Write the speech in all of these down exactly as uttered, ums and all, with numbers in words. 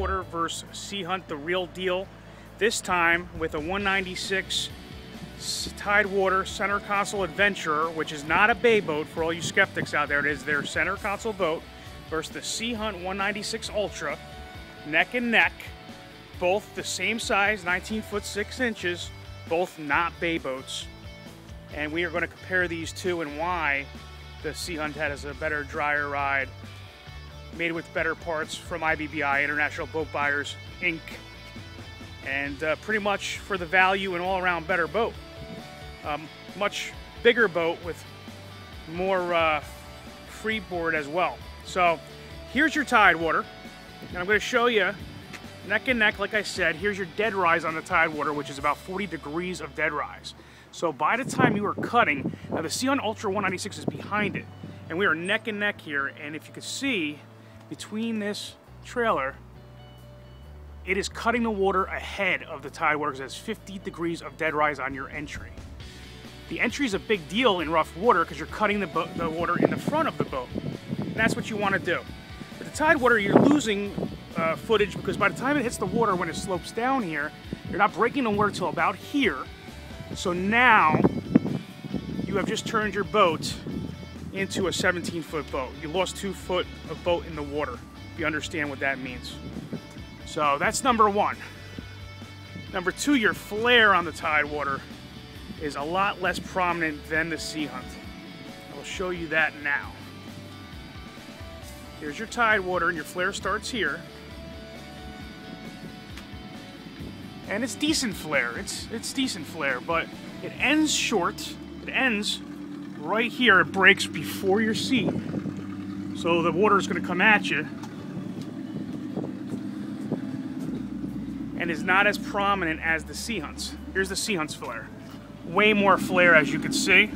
Tidewater versus Sea Hunt, the real deal. This time with a one ninety-six Tidewater center console Adventurer, which is not a bay boat for all you skeptics out there. It is their center console boat versus the Sea Hunt one ninety-six Ultra, neck and neck, both the same size, nineteen foot six inches, both not bay boats. And we are going to compare these two and why the Sea Hunt has a better drier ride, made with better parts from I B B I, International Boat Buyers, Incorporated. And uh, pretty much for the value and all around better boat. Um, much bigger boat with more uh, freeboard as well. So here's your Tidewater. And I'm going to show you neck and neck, like I said. Here's your dead rise on the Tidewater, which is about forty degrees of dead rise. So by the time you are cutting, now the Sea Hunt Ultra one ninety-six is behind it. And we are neck and neck here. And if you could see between this trailer, it is cutting the water ahead of the Tidewater because it has fifty degrees of dead rise on your entry. The entry is a big deal in rough water because you're cutting the, boat, the water in the front of the boat. And that's what you want to do. But the Tidewater, you're losing uh, footage because by the time it hits the water when it slopes down here, you're not breaking the water till about here. So now you have just turned your boat into a seventeen foot boat. You lost two foot of boat in the water, if you understand what that means. So that's number one. Number two, your flare on the Tidewater is a lot less prominent than the Sea Hunt. I will show you that now. Here's your Tidewater, and your flare starts here. And it's decent flare, it's, it's decent flare, but it ends short, it ends right here, it breaks before your seat. So the water is gonna come at you and is not as prominent as the Sea Hunt's. Here's the Sea Hunt's flare. Way more flare, as you can see.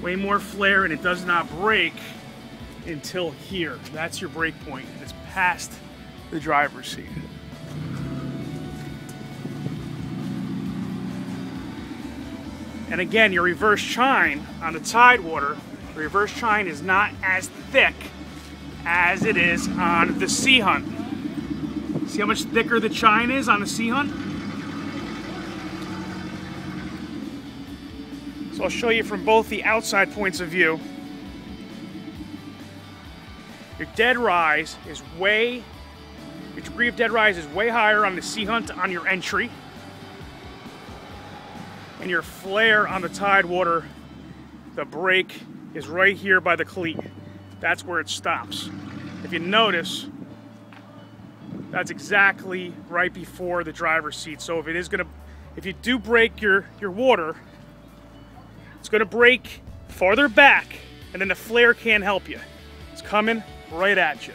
Way more flare, and it does not break until here. That's your break point. It's past the driver's seat. And again, your reverse chine on the Tidewater, the reverse chine is not as thick as it is on the Sea Hunt. See how much thicker the chine is on the Sea Hunt? So I'll show you from both the outside points of view. Your dead rise is way, your degree of dead rise is way higher on the Sea Hunt on your entry. And your flare on the Tidewater, the break is right here by the cleat. That's where it stops. If you notice, that's exactly right before the driver's seat. So if it is gonna, if you do break your, your water, it's gonna break farther back, and then the flare can't help you. It's coming right at you.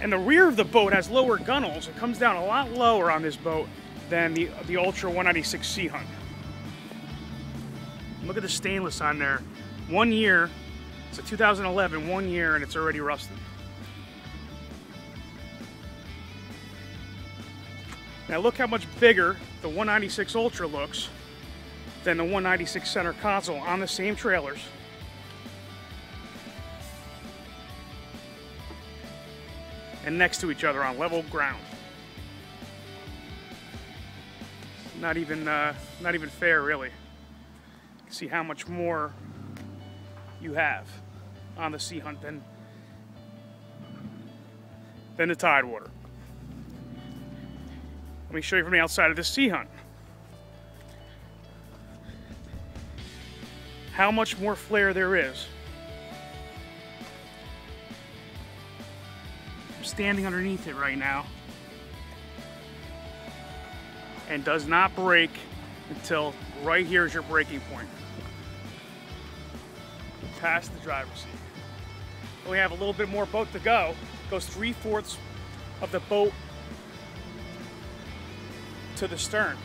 And the rear of the boat has lower gunnels. It comes down a lot lower on this boat than the, the Ultra one ninety-six Sea Hunt. Look at the stainless on there. One year, it's a two thousand eleven, one year, and it's already rusted. Now look how much bigger the one ninety-six Ultra looks than the one ninety-six center console on the same trailers. And next to each other on level ground. Not even, uh, not even fair, really. See how much more you have on the Sea Hunt than than the Tidewater. Let me show you from the outside of the Sea Hunt. How much more flare there is. Standing underneath it right now, and does not break until right here is your breaking point, past the driver's seat. We have a little bit more boat to go. It goes three fourths of the boat to the stern.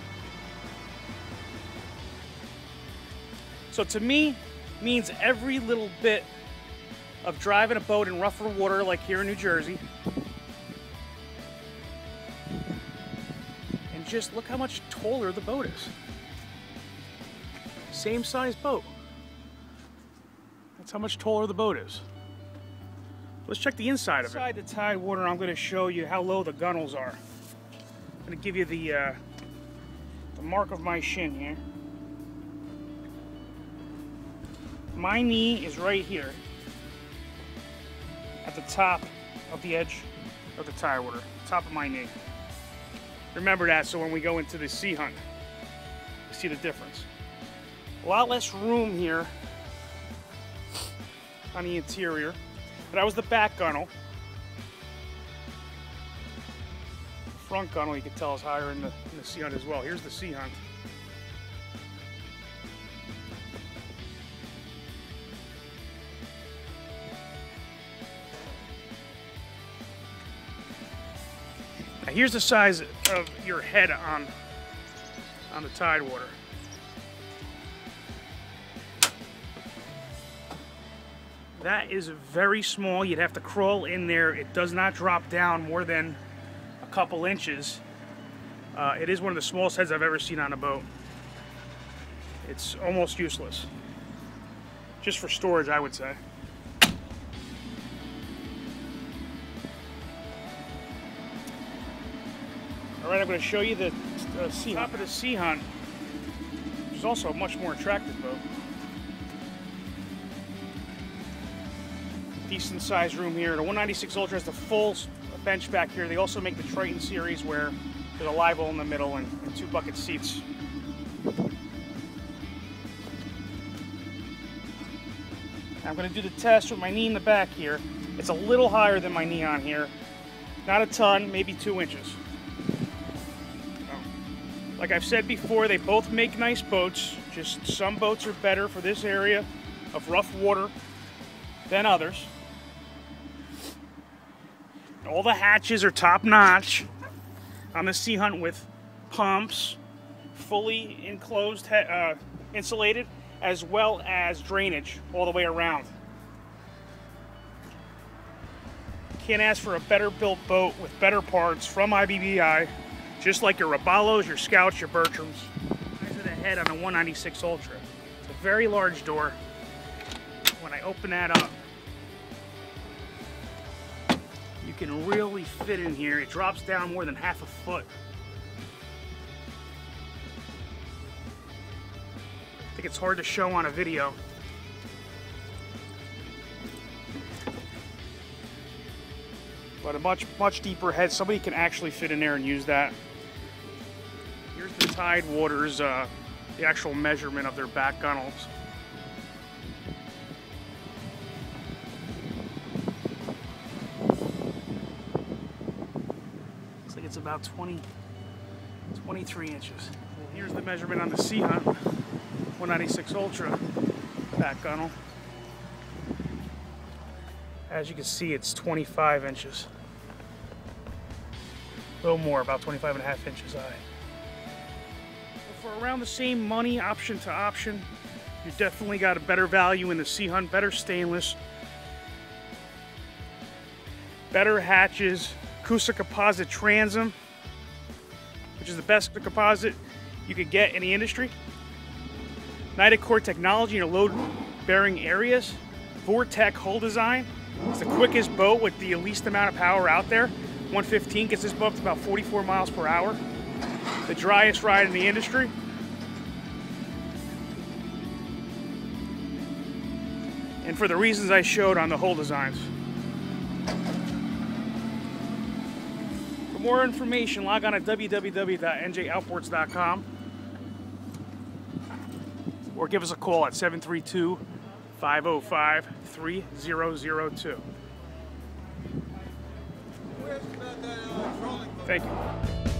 So to me, means every little bit of driving a boat in rougher water like here in New Jersey. And just look how much taller the boat is. Same size boat. That's how much taller the boat is. Let's check the inside of it. Inside the Tidewater, I'm going to show you how low the gunnels are. I'm going to give you the, uh, the mark of my shin here. My knee is right here at the top of the edge of the Tidewater, top of my knee. Remember that, so when we go into the Sea Hunt, you see the difference. A lot less room here on the interior. But that was the back gunnel. The front gunnel, you can tell, is higher in the, in the Sea Hunt as well. Here's the Sea Hunt. Now here's the size of your head on, on the Tidewater. That is very small. You'd have to crawl in there. It does not drop down more than a couple inches. Uh, it is one of the smallest heads I've ever seen on a boat. It's almost useless. Just for storage, I would say. All right, I'm going to show you the uh, Sea Hunt. Top of the Sea Hunt, which is also a much more attractive boat. Decent sized room here. The one ninety-six Ultra has the full bench back here. They also make the Triton series where there's a live oil in the middle and, and two bucket seats. I'm going to do the test with my knee in the back here. It's a little higher than my knee on here. Not a ton, maybe two inches. So, like I've said before, they both make nice boats. Just some boats are better for this area of rough water than others. All the hatches are top-notch on the Sea Hunt with pumps, fully enclosed, uh, insulated, as well as drainage all the way around. Can't ask for a better built boat with better parts from I B B I, just like your Robalos, your Scouts, your Bertrams. Eyes of the head on a one ninety-six Ultra. It's a very large door. When I open that up, you can really fit in here. It drops down more than half a foot. I think it's hard to show on a video. But a much, much deeper head. Somebody can actually fit in there and use that. Here's the Tidewater's, uh, the actual measurement of their back gunnels. It's about twenty, twenty-three inches. Well, here's the measurement on the Sea Hunt one ninety-six Ultra back gunnel. As you can see, it's twenty-five inches. A little more, about twenty-five and a half inches high. For around the same money, option to option, you definitely got a better value in the Sea Hunt, better stainless, better hatches, Coosa composite transom, which is the best composite you could get in the industry. Nyda core technology in load bearing areas. Vortec hull design. It's the quickest boat with the least amount of power out there. one fifteen gets this boat up to about forty-four miles per hour. The driest ride in the industry. And for the reasons I showed on the hull designs. More information, log on at w w w dot n j outboards dot com or give us a call at seven three two, five oh five, three oh oh two. Thank you.